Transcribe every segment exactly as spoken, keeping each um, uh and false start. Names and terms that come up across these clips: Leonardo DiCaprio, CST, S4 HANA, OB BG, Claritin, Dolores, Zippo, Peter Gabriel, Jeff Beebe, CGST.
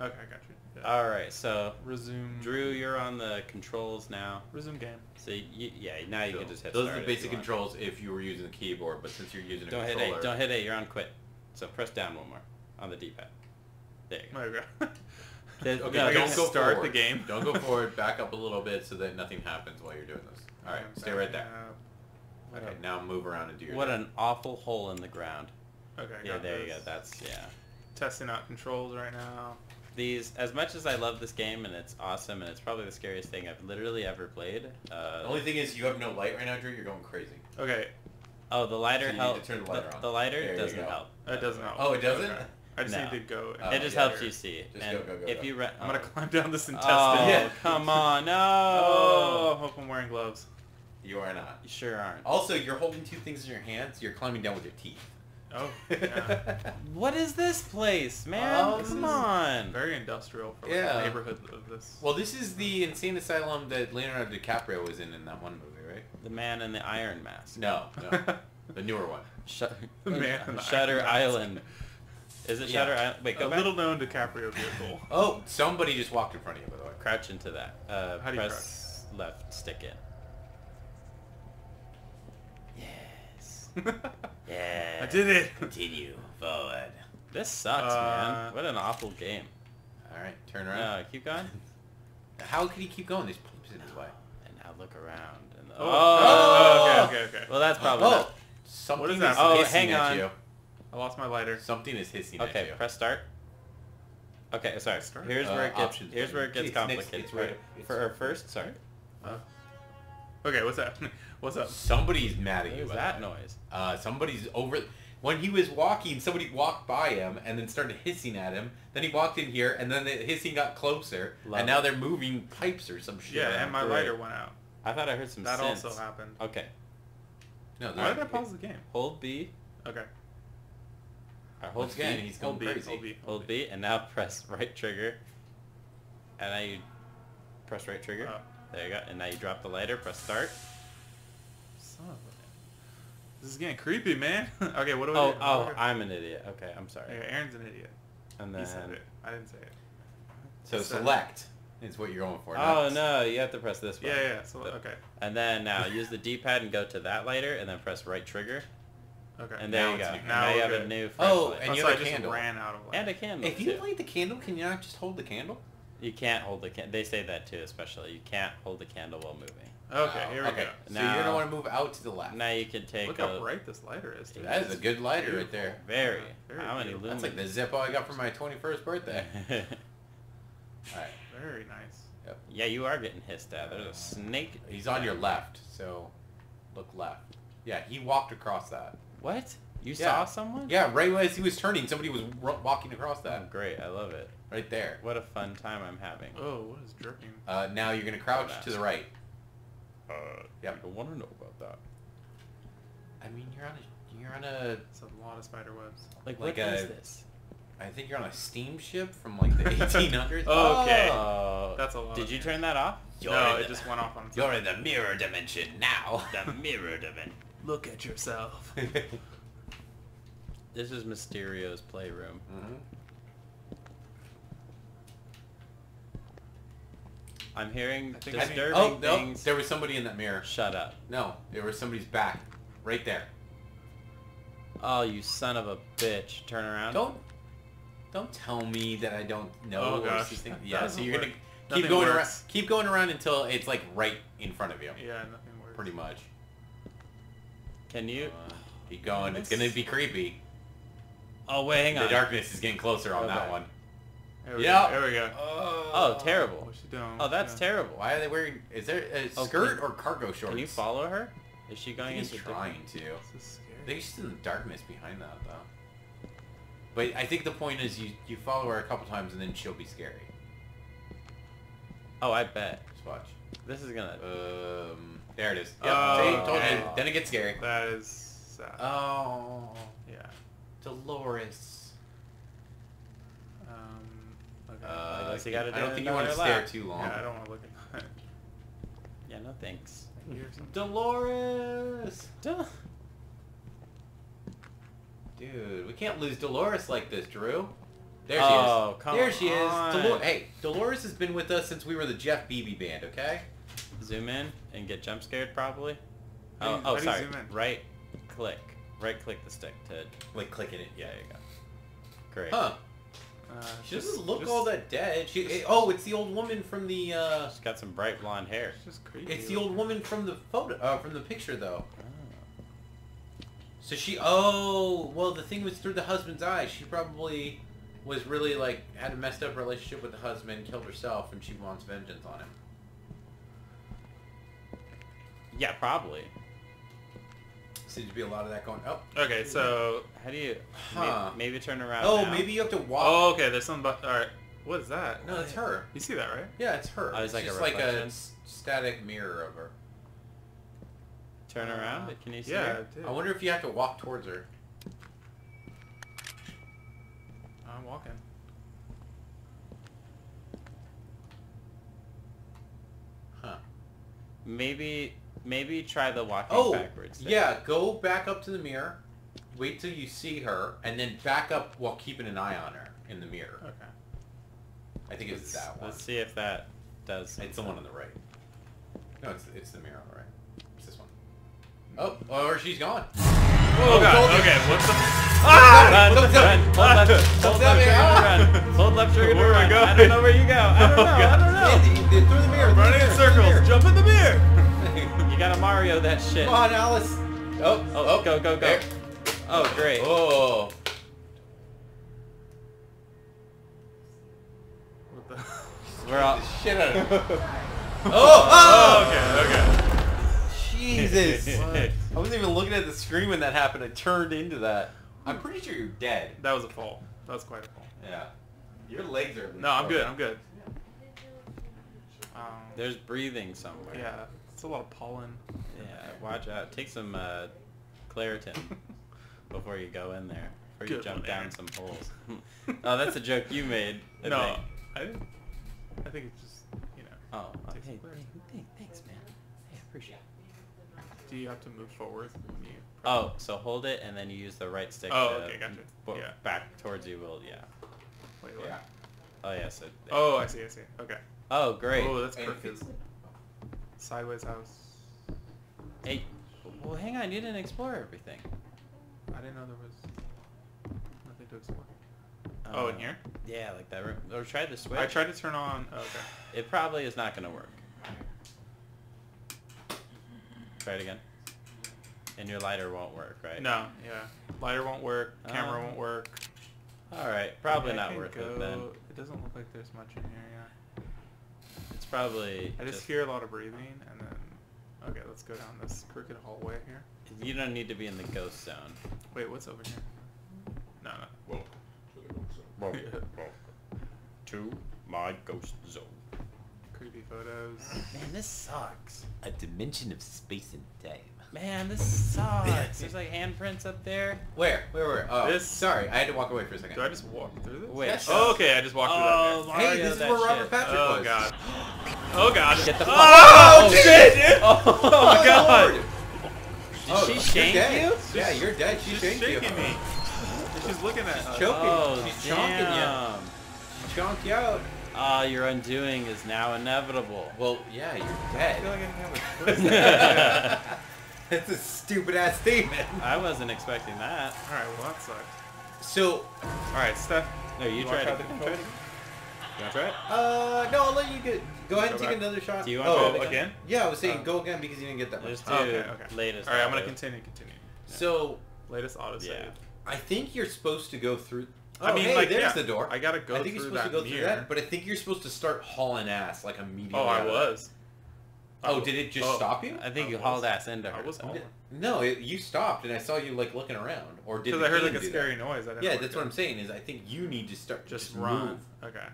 Okay, I got you. Yeah. All right, so resume. Drew, you're on the controls now. Resume game. So you, yeah, now you cool. can just hit. Those start are the basic if controls if you were using the keyboard, but since you're using a don't controller, hit A. Don't hit A. You're on quit. So press down one more on the D-pad. There you go. There you go. There's, okay, no, don't go start forward. the game. Don't go forward. Back up a little bit so that nothing happens while you're doing this. All right, stay right there. Okay, okay, now move around and do your. What thing. An awful hole in the ground. Okay. I yeah, got there this. you go. That's yeah. Testing out controls right now. These, as much as I love this game and it's awesome and it's probably the scariest thing I've literally ever played. Uh, the only thing is you have no light right now, Drew. You're going crazy. Okay. Oh, the lighter so helps. The, the, the lighter there doesn't help. It doesn't help. Oh, it doesn't. Okay. I just no. need to go. Oh, it just yeah, helps you see. Just and go, go, go, if go. you, oh. I'm gonna climb down this intestine. Oh, yeah. Come on! No. Oh, I hope I'm wearing gloves. You are not. You sure aren't. Also, you're holding two things in your hands. You're climbing down with your teeth. Oh, yeah. What is this place, man? Oh, Come on. Very industrial for like, yeah. the neighborhood of this. Well, this is the insane asylum that Leonardo DiCaprio was in in that one movie, right? The Man in the Iron Mask. No, no. The newer one. Sh the Man in the Shutter Iron Island. Mask. Is it yeah. Shutter Island? Wait, go A back. little known DiCaprio vehicle. Oh, somebody just walked in front of you, by the way. Crouch into that. Uh, How do you press crouch? left stick in. Yeah. I did it. Continue forward. This sucks, uh, man. What an awful game. All right, turn around. No, keep going. How could he keep going? There's poops in his way. And now look around. And oh. Oh. oh. Okay, okay, okay. Well, that's probably. Oh. Not. Something what is that? Is oh, hang on. You. I lost my lighter. Something is hissing okay, at you. Okay, press start. Okay, sorry. Start. Here's uh, where it gets. Here's thing. where it gets it's complicated. Next, it's right. It's For her first, sorry. Uh, okay, what's that? What's up? Somebody's mad at what you. What that, that noise? Uh, somebody's over... When he was walking, somebody walked by him and then started hissing at him. Then he walked in here, and then the hissing got closer. Love and it. now they're moving pipes or some shit. Yeah, and my lighter went out. I thought I heard some That sense. also happened. Okay. No, Why did I pause the game? Hold B. Okay. Right, hold B. He's going hold crazy. B, hold B. Hold, hold B. B, and now press right trigger. And now you press right trigger. Uh, there you go. And now you drop the lighter, press start. This is getting creepy, man. Okay, what do I oh, do? Oh, oh, I'm an idiot. Okay, I'm sorry. Okay, Aaron's an idiot. And then... He said it. I didn't say it. So, so select is what you're going for. Oh, Not no, you have to press this one. Yeah, yeah, so, okay. And then now use the D-pad and go to that lighter, and then press right trigger. Okay. And there now you go. Now, now you have good. a new flashlight. Oh, and oh, you so have a I candle. Just ran out of light. And a candle, If you too. light the candle, can you not just hold the candle? You can't hold the candle. They say that, too, especially. You can't hold the candle while moving. Okay, wow. here we okay. go. Now, so you're going to want to move out to the left. Now you can take Look a... Look how bright this lighter is. Dude. That is a good lighter Beautiful. right there. Very. Very how many That's like the Zippo I got for my twenty-first birthday. All right. Very nice. Yep. Yeah, you are getting hissed at. There's a snake. He's on your left, so look left. Yeah, he walked across that. What? You yeah. saw someone? Yeah, right as he was turning, somebody was walking across that. Oh, great, I love it. Right there. What a fun time I'm having. Oh, what is dripping? Uh, now you're going to crouch oh, to the right. Uh, yeah, I want to know about that. I mean, you're on a, you're on a. It's a lot of spider webs. Like, like what a, is this? I think you're on a steamship from like the eighteen hundreds. Okay, oh. that's a lot. Did you mirrors. turn that off? You're no, it the, just went off on. You're in the mirror dimension now. The mirror dimension. Look at yourself. This is Mysterio's playroom. Mm-hmm. I'm hearing disturbing I mean, oh, no, things. There was somebody in that mirror. Shut up. No, there was somebody's back. Right there. Oh, you son of a bitch. Turn around. Don't don't tell me that I don't know. Oh, gosh. That yeah, so you're going to keep going around, keep going around until it's, like, right in front of you. Yeah, nothing works. Pretty much. Can you? Uh, keep going. It's going to be creepy. Oh, wait, hang on. The darkness is getting closer on okay. that one. There we yep. go. There we go. Oh, oh terrible. Oh, that's yeah. terrible. Why are they wearing... Is there a oh, skirt please. or cargo shorts? Can you follow her? Is she going into... She's trying to. This is scary. I think she's in the darkness behind that, though. But I think the point is you, you follow her a couple times and then she'll be scary. Oh, I bet. Just watch. This is gonna... Um, there it is. Yep. Oh, See, told okay. you. Then it gets scary. That is sad. Oh. Yeah. Dolores. Uh, I, guess you gotta do I don't think you want to stare too long. Yeah, I don't want to look at that. Yeah, no thanks. Dolores! Del Dude, we can't lose Dolores like this, Drew. There she oh, is. Come there she on. is. Dolo hey, Dolores has been with us since we were the Jeff Beebe band, okay? Zoom in and get jump scared, probably. Oh, you, oh sorry. Right click. Right click the stick to... Like clicking it. Yeah, there you go. Great. Huh. Uh, she just, doesn't look just, all that dead. She, just, it, oh, it's the old woman from the... Uh, she's got some bright blonde hair. It's just creepy. It's the old woman from the photo, uh, from the picture, though. Oh. So she... Oh, well, the thing was through the husband's eyes. She probably was really, like, had a messed up relationship with the husband, killed herself, and she wants vengeance on him. Yeah, probably. Seems to be a lot of that going up. Oh. Okay, so how do you huh. maybe, maybe turn around? Oh, now. maybe you have to walk. Oh, okay. There's some. All right. What is that? No, it's her. You see that, right? Yeah, it's her. Oh, it's, it's like just a like a static mirror of her. Turn around. Uh, Can you see yeah, her? I wonder if you have to walk towards her. I'm walking. Huh. Maybe. Maybe try the walking oh, backwards thing. Yeah, go back up to the mirror, wait till you see her, and then back up while keeping an eye on her in the mirror. Okay. I think let's, it's that one. Let's see if that does something. It's the one on the right. No, it's, it's the mirror on the right. It's this one. Oh, or she's gone. Oh, oh God, okay, what's the... Ah! Run, run, hold left, hold left trigger to run. Hold left trigger to run. I don't know where you go. I don't know, I don't know. Through the mirror. Running in circles. Jump in the mirror. Gotta Mario that shit. Come on, Alice. Oh, oh, oh go, go, go. There. Oh, great. Oh. What the? We're all... the shit out of it. oh, oh! Oh, okay, okay. Jesus. I wasn't even looking at the screen when that happened. I turned into that. I'm pretty sure you're dead. That was a fall. That was quite a fall. Yeah. Your legs are... No, I'm good. I'm good. Um, There's breathing somewhere. Yeah. It's a lot of pollen. Yeah, watch out. Take some uh, Claritin before you go in there. Or you jump down there. some holes. Oh, that's a joke you made. I no, think. I didn't. I think it's just, you know. Oh, well, hey, hey, thanks, man. Hey, I appreciate it. Do you have to move forward when you? Oh, so hold it and then you use the right stick. Oh, to okay, gotcha. Yeah. Back towards you will, yeah. Wait, what? Yeah. Oh, yeah. So. Oh, I see, I see. Okay. Oh, great. Oh, that's perfect. Sideways house. Hey, well, hang on. You didn't explore everything. I didn't know there was nothing to explore. Um, oh, in here? Yeah, like that room. Or try to switch. I tried to turn on. Oh, okay. It probably is not going to work. Try it again. And your lighter won't work, right? No. Yeah. Lighter won't work. Camera um, won't work. All right. Probably not worth it then. It doesn't look like there's much in here. Yeah. Probably. I just, just hear a lot of breathing, and then okay, let's go down this crooked hallway here. You don't need to be in the ghost zone. Wait, what's over here? No, no. Welcome to the ghost zone. Welcome, welcome to my ghost zone. Creepy photos. Man, this sucks. A dimension of space and time. Man, this sucks. There's like handprints up there. Where? Where were? Oh, this... sorry, I had to walk away for a second. Do I just walk through this? Wait. Oh, okay, I just walked oh, through that. Mario, hey, this is where Robert shit. Patrick oh, was. Oh God. Oh God. Get the fuck oh, oh shit, dude. Oh, oh, oh my God. Lord. Did oh, she shank you? Yeah, you're dead. She shanked you. She's shaking me. She's looking at. She's choking. Oh, She's damn. chonking you. She chonked you out. Ah, uh, your undoing is now inevitable. Well, yeah, you're dead. I feel like I didn't have a choice. That's a stupid-ass statement. I wasn't expecting that. All right, well, that sucked. So... All right, Steph. No, you, you try, try it. You want to try it? Uh, no, I'll let you get... Go ahead go and back. take another shot. Do you want to oh, go again? again? Yeah, I was saying um, go again because you didn't get that much. Oh, okay, okay. Latest All right, I'm going to continue, continue. Yeah. So... Latest autosave. Yeah. I think you're supposed to go through... Oh, I mean, hey, like, there's yeah, the door. I got to go through that I think you're supposed to go mirror. through that, but I think you're supposed to start hauling ass, like, immediately. Oh, I was. Oh, did it just oh, stop you? I think I you was, hauled ass into her. I was hauling. No, it, you stopped, and I saw you like looking around, or did? Because I heard like a scary that? noise. I didn't yeah, that's what I'm saying. Is I think you need to start just, just run. Move. Okay.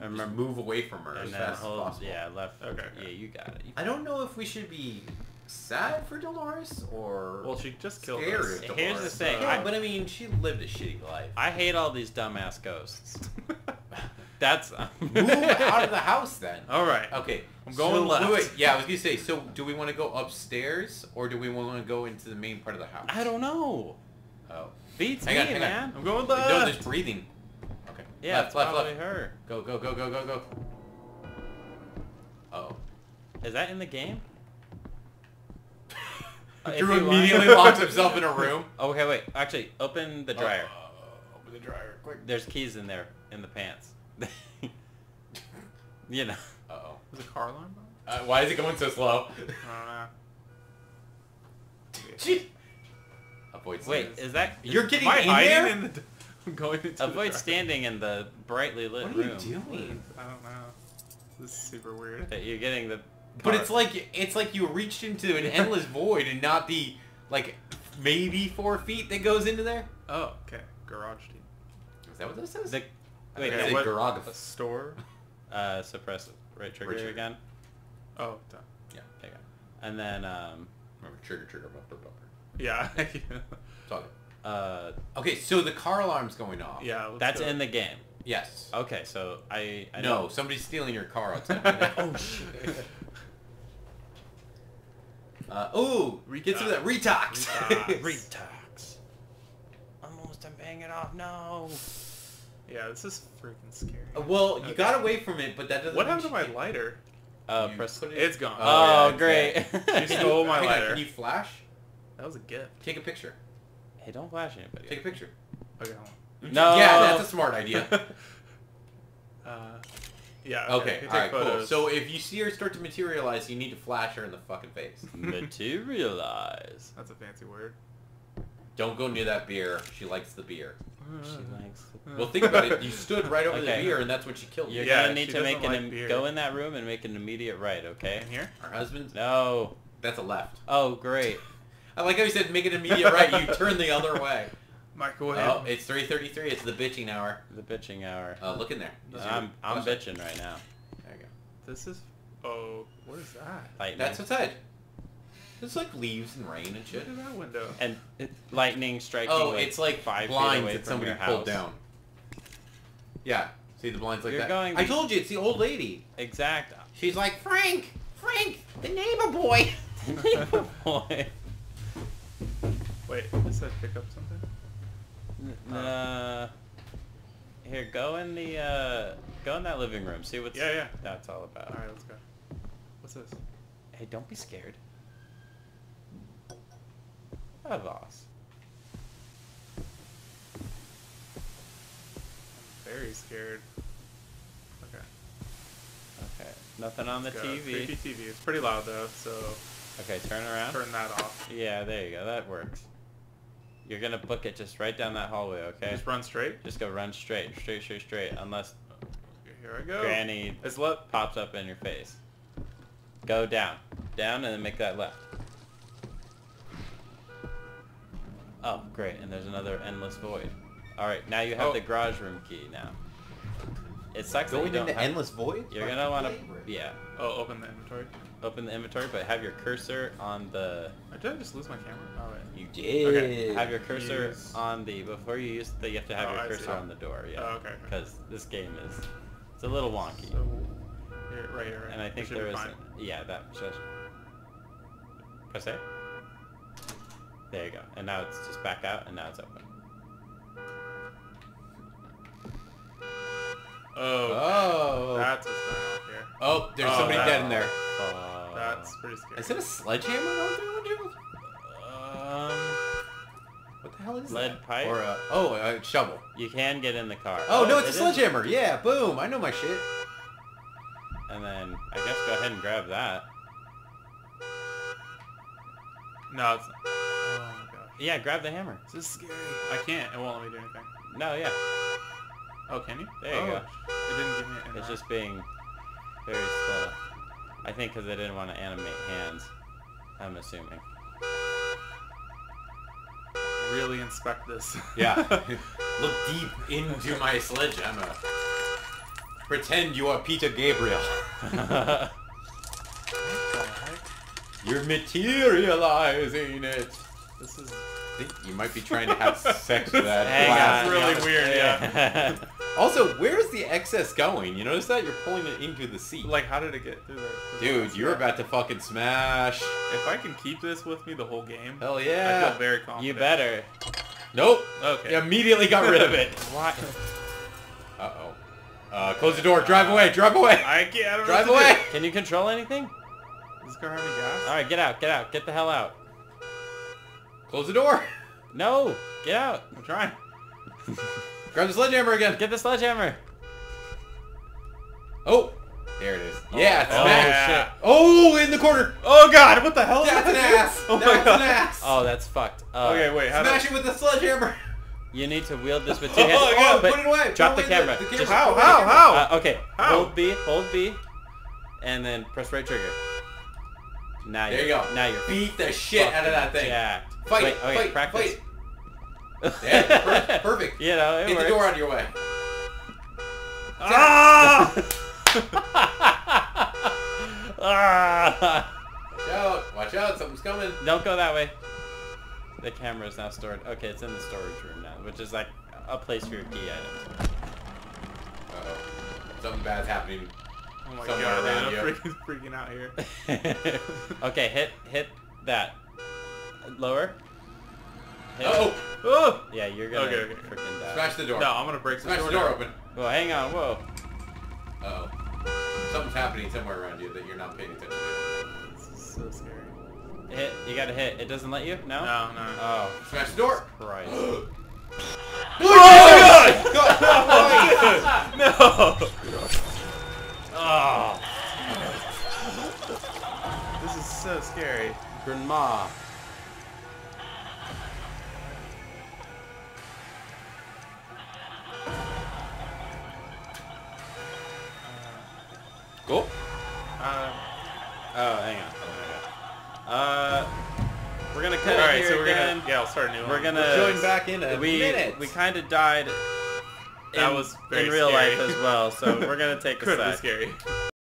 And just move away from her and as fast hold, as possible. Yeah, left. Okay, okay. Yeah, you got it. You I don't know if we should be sad for Dolores or well, she just killed us. Dolores, Here's the thing. Yeah, I, but I mean, she lived a shitty life. I hate all these dumbass ghosts. That's uh, move out of the house then. All right. Okay. I'm going so, left. Wait, yeah, I was gonna say. So, do we want to go upstairs or do we want to go into the main part of the house? I don't know. Oh, beats hang me, on, man. On. I'm going left. No, there's breathing. Okay. Yeah, left, it's left, probably left. her. Go, go, go, go, go, go. Uh-oh. Is that in the game? Drew immediately locks himself in a room. Okay, wait. Actually, open the dryer. Uh, open the dryer, quick. There's keys in there, in the pants. You know. Uh-oh. Is the car alarm? Uh, why is it going so slow? I don't know. Avoid standing. Wait, is that... You're is, getting in there? In the, I'm going into Avoid the standing in the brightly lit room. What are you room. doing? I don't know. This is super weird. That you're getting the... But it's like it's like you reached into an endless void and not the, like, maybe four feet that goes into there. Oh, okay. Garage team. Is that what this is? The, wait, okay, what, garage a store. Uh, suppress right trigger, trigger again. Oh, done. Yeah, there you go. And then um. Remember trigger, trigger, bumper, bumper. Yeah. Talk. Uh. Okay, so the car alarm's going off. Yeah. That's in the game. Yes. Okay, so I. I no, know. somebody's stealing your car outside. Oh shit. Uh, ooh, get uh, some of that Retox! Retox. Retox. Almost, I'm paying it off, no! Yeah, this is freaking scary. Uh, well, okay. You got away from it, but that doesn't... What happened to my lighter? Uh, press it. It's gone. Oh, oh yeah, great. Yeah. You stole my lighter. Hang on, can you flash? That was a gift. Take a picture. Hey, don't flash anybody. Take a picture. Okay, hold on. No! Yeah, that's a smart idea. uh... Yeah. Okay. okay. All right. Photos. Cool. So if you see her start to materialize, you need to flash her in the fucking face. Materialize. That's a fancy word. Don't go near that beer. She likes the beer. She likes. The well, think about it. You stood right over okay. the beer, and that's what she killed. You're yeah, gonna need to make like an beer. go in that room and make an immediate right. Okay. In here. Her husband's. No. That's a left. Oh, great. I like how you said make an immediate right. You turn the other way. Mark, go ahead. Oh, it's three thirty-three. It's the bitching hour. The bitching hour. Uh, look in there. Those I'm I'm bitching it. right now. There you go. This is... Oh, what is that? Lightning. That's outside. It's like leaves and rain and shit. Look at that window. And it, lightning striking Oh, like it's like five blinds feet away that from somebody pulled down. Yeah. See the blinds like You're that? Going I told you, it's the old lady. Exact. She's like, Frank! Frank! The neighbor boy! The neighbor boy. Wait, does that pick up something? Uh, here, go in the, uh, go in that living room. See what's yeah, yeah. that's all about. Alright, let's go. What's this? Hey, don't be scared. A boss. I'm very scared. Okay. Okay. Nothing on let's the go. T V. Creepy T V. It's pretty loud, though, so... Okay, turn around. Turn that off. Yeah, there you go. That works. You're gonna book it just right down that hallway, okay? Just run straight? Just go run straight, straight, straight, straight, unless... Here I go. Granny it's left. pops up in your face. Go down. Down and then make that left. Oh, great, and there's another endless void. Alright, now you have oh. the garage room key now. It sucks Going that you into don't endless have... void? You're That's gonna wanna... Favorite. Yeah. Oh, open the inventory. Open the inventory, but have your cursor on the... Did I just lose my camera? Oh, wait. You did. Okay. Have your cursor yes. on the... Before you use the... You have to have oh, your I cursor see. on the door, yeah. Oh, okay. Because okay. this game is... It's a little wonky. So, right, right, right. And I think there was... Yeah, that... Should, press A. There you go. And now it's just back out, and now it's open. Oh, oh. That's what's going on here. Oh, there's oh, somebody dead in there. Uh, that's pretty scary. Is it a sledgehammer? Um, what the hell is lead that? Lead pipe? Or a, oh, a shovel. You can get in the car. Oh, oh no, it's it a sledgehammer. Is. Yeah, boom. I know my shit. And then I guess go ahead and grab that. No, it's not. Oh, my gosh. Yeah, grab the hammer. This is scary. I can't. It won't let me do anything. No, yeah. Oh, can you? There you oh, go. It didn't give me an It's just being very slow. I think because I didn't want to animate hands, I'm assuming. Really inspect this. Yeah. Look deep into my sledgehammer. Pretend you are Peter Gabriel. You're materializing it. This is... I think you might be trying to have sex with that. Hang wow, on, that's really yeah. weird, yeah. Also, where's the excess going? You notice that? You're pulling it into the seat. Like, how did it get through there? Dude, you're about to fucking smash. If I can keep this with me the whole game, hell yeah. I feel very confident. You better. Nope. Okay. You immediately got rid of it. Why? Uh-oh. Uh, close the door. Drive uh, away. Drive away. I can't. I don't drive know what to away. Do. Can you control anything? Does this car have any gas? All right, get out. Get out. Get the hell out. Close the door. No. Get out. I'm trying. Grab the sledgehammer again. Get the sledgehammer. Oh. There it is. Oh, yeah, it's oh, yeah. Oh, in the corner. Oh, God. What the hell is that? That's an ass. Oh, that's my God. An ass. Oh, that's fucked. Uh, okay, wait. How smash do... it with the sledgehammer. You need to wield this with two hands. Oh, oh, put it away. Drop the, the camera. The, the camera. Just, how? How? How? Uh, okay. How? Hold B. Hold B. And then press right trigger. Now there you go. Now you're beat the shit out of that thing. Jacked. Fight. Wait, okay, fight. Practice. Fight. Yeah, perfect. perfect. You know, it Get works. the door out of your way. Ah! ah. Watch out! Watch out! Something's coming! Don't go that way. The camera is now stored. Okay, it's in the storage room now, which is like a place for your key items. Uh oh, something bad's happening. Oh my Somewhere god! Around man, I'm freaking, freaking out here. Okay, hit hit that. Lower. Hit oh! Oh! Yeah, you're gonna okay, okay, freaking die. Smash the door. No, I'm gonna break Smash the door, door open. Whoa! Hang on! Whoa! Uh oh. Something's happening somewhere around you that you're not paying attention to. This is so scary. Hit. You gotta hit. It doesn't let you? No? No, no. Oh. Smash the door! Christ. Oh, my God! God. Oh, my God. No! Oh. This is so scary. Grandma. Cool. Uh, oh, hang on. Oh, uh, we're gonna cut all right, here so we're again. Gonna, yeah, I'll start a new one. We're gonna we're join back in a we, minute. We kind of died. That in, was very in real scary. life as well, so we're gonna take a sec. Scary.